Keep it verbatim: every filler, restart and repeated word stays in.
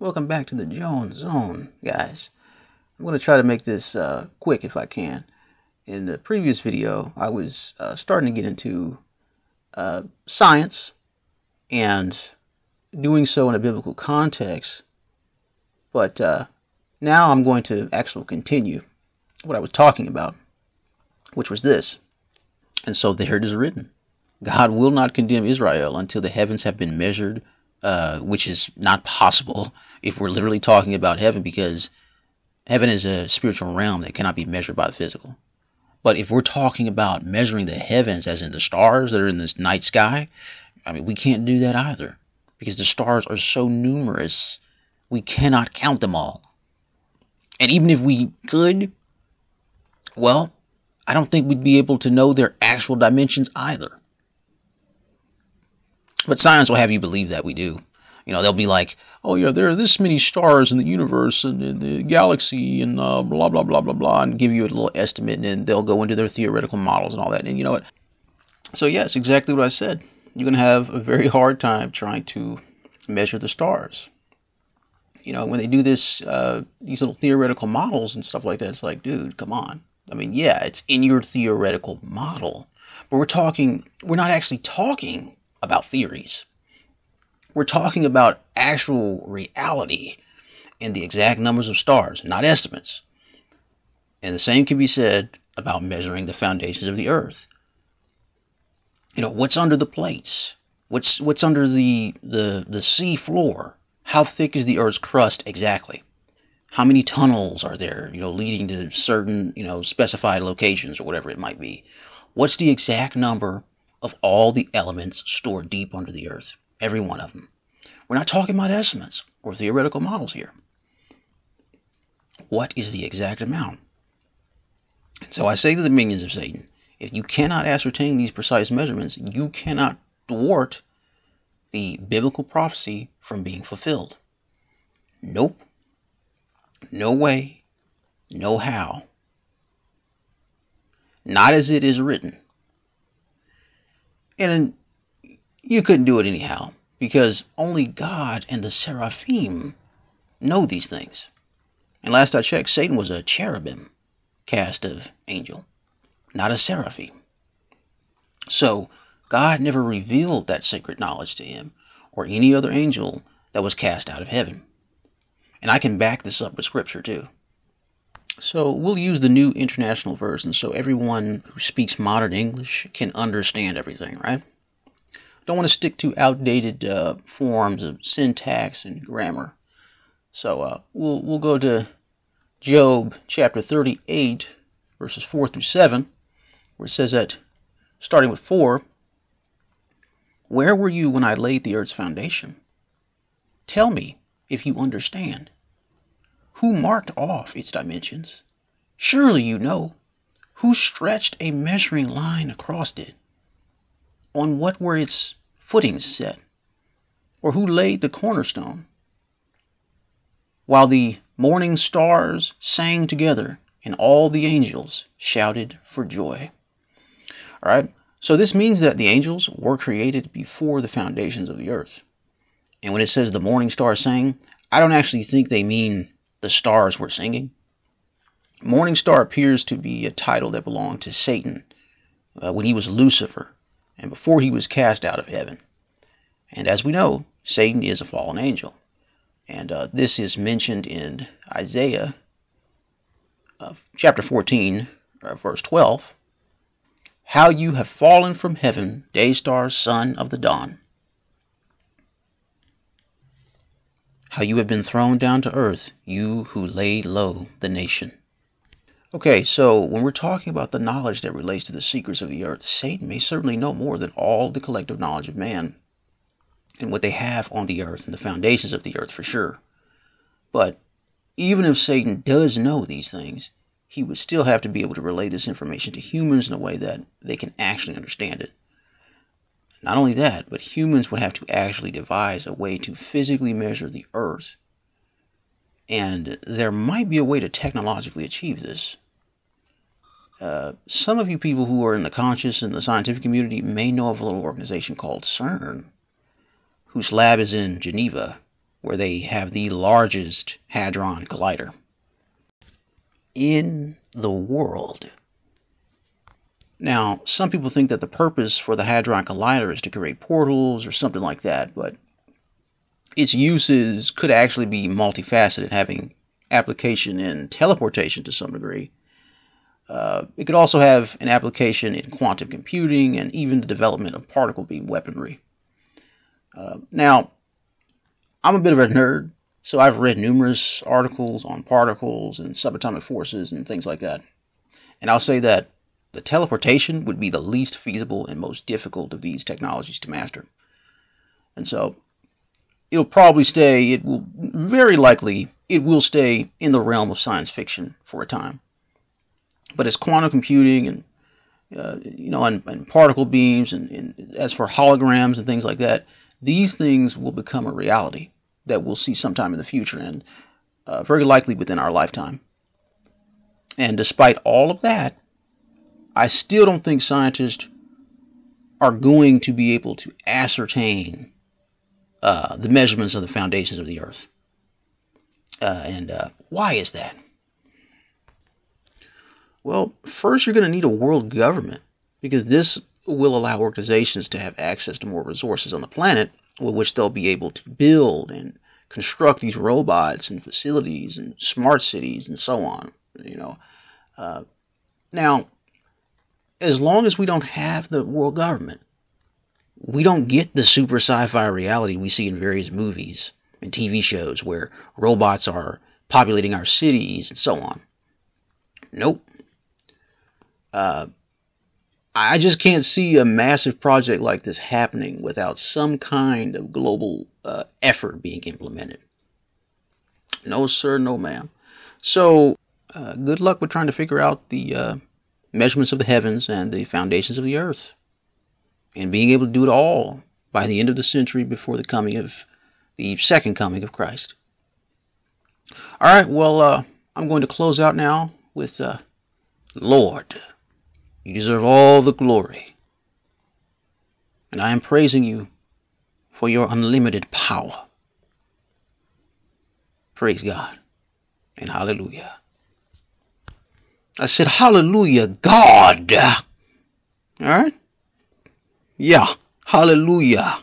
Welcome back to the Jones Zone, guys. I'm going to try to make this uh, quick if I can. In the previous video, I was uh, starting to get into uh, science and doing so in a biblical context, but uh, now I'm going to actually continue what I was talking about, which was this. And so there it is written. God will not condemn Israel until the heavens have been measured, uh, which is not possible if we're literally talking about heaven, because heaven is a spiritual realm that cannot be measured by the physical. But if we're talking about measuring the heavens, as in the stars that are in this night sky, I mean, we can't do that either, because the stars are so numerous, we cannot count them all. And even if we could, well, I don't think we'd be able to know their actual dimensions either. But science will have you believe that we do. You know, they'll be like, oh yeah, there are this many stars in the universe and in the galaxy and uh, blah, blah, blah, blah, blah, and give you a little estimate, and then they'll go into their theoretical models and all that. And you know what? So yeah, it's exactly what I said. You're going to have a very hard time trying to measure the stars. You know, when they do this, uh, these little theoretical models and stuff like that, it's like, dude, come on. I mean, yeah, it's in your theoretical model, but we're talking, we're not actually talking about theories. We're talking about actual reality and the exact numbers of stars, not estimates. And the same can be said about measuring the foundations of the earth. You know, what's under the plates? What's what's under the the the sea floor? How thick is the earth's crust exactly? How many tunnels are there, you know, leading to certain, you know, specified locations or whatever it might be? What's the exact number of all the elements stored deep under the earth? Every one of them. We're not talking about estimates or theoretical models here. What is the exact amount? And so I say to the minions of Satan, if you cannot ascertain these precise measurements, you cannot thwart the biblical prophecy from being fulfilled. Nope. No way. No how. Not as it is written. And you couldn't do it anyhow, because only God and the seraphim know these things. And last I checked, Satan was a cherubim cast of angel, not a seraphim. So God never revealed that sacred knowledge to him or any other angel that was cast out of heaven. And I can back this up with scripture too. So we'll use the New International Version so everyone who speaks modern English can understand everything, right? Don't want to stick to outdated uh, forms of syntax and grammar. So uh, we'll, we'll go to Job chapter thirty-eight, verses four through seven, where it says that, starting with four, where were you when I laid the earth's foundation? Tell me if you understand. Who marked off its dimensions? Surely you know. Who stretched a measuring line across it? On what were its footings set? Or who laid the cornerstone? While the morning stars sang together and all the angels shouted for joy. All right, so this means that the angels were created before the foundations of the earth. And when it says the morning stars sang, I don't actually think they mean the stars were singing. Morning Star appears to be a title that belonged to Satan uh, when he was Lucifer and before he was cast out of heaven. And as we know, Satan is a fallen angel. And uh, this is mentioned in Isaiah uh, chapter fourteen, uh, verse twelve. How you have fallen from heaven, day star, son of the dawn. How you have been thrown down to earth, you who laid low the nation. Okay, so when we're talking about the knowledge that relates to the secrets of the earth, Satan may certainly know more than all the collective knowledge of man and what they have on the earth and the foundations of the earth for sure. But even if Satan does know these things, he would still have to be able to relay this information to humans in a way that they can actually understand it. Not only that, but humans would have to actually devise a way to physically measure the earth. And there might be a way to technologically achieve this. Uh, some of you people who are in the conscious and the scientific community may know of a little organization called CERN, whose lab is in Geneva, where they have the largest Hadron Collider in the world. Now, some people think that the purpose for the Hadron Collider is to create portals or something like that, but its uses could actually be multifaceted, having application in teleportation to some degree. Uh, it could also have an application in quantum computing and even the development of particle beam weaponry. Uh, now, I'm a bit of a nerd, so I've read numerous articles on particles and subatomic forces and things like that. And I'll say that the teleportation would be the least feasible and most difficult of these technologies to master. And so, it'll probably stay, it will very likely, it will stay in the realm of science fiction for a time. But as quantum computing and, uh, you know, and, and particle beams and, and as for holograms and things like that, these things will become a reality that we'll see sometime in the future and uh, very likely within our lifetime. And despite all of that, I still don't think scientists are going to be able to ascertain uh, the measurements of the foundations of the Earth. Uh, and uh, why is that? Well, first you're going to need a world government, because this will allow organizations to have access to more resources on the planet, with which they'll be able to build and construct these robots and facilities and smart cities and so on. You know, uh, now, as long as we don't have the world government, we don't get the super sci-fi reality we see in various movies and T V shows where robots are populating our cities and so on. Nope. Uh, I just can't see a massive project like this happening without some kind of global uh, effort being implemented. No sir, no ma'am. So, uh, good luck with trying to figure out the uh, measurements of the heavens and the foundations of the earth, and being able to do it all by the end of the century before the coming of the second coming of Christ. All right, well, uh, I'm going to close out now with uh, Lord. You deserve all the glory, and I am praising you for your unlimited power. Praise God, and hallelujah. I said, hallelujah, God. All right? Yeah, hallelujah.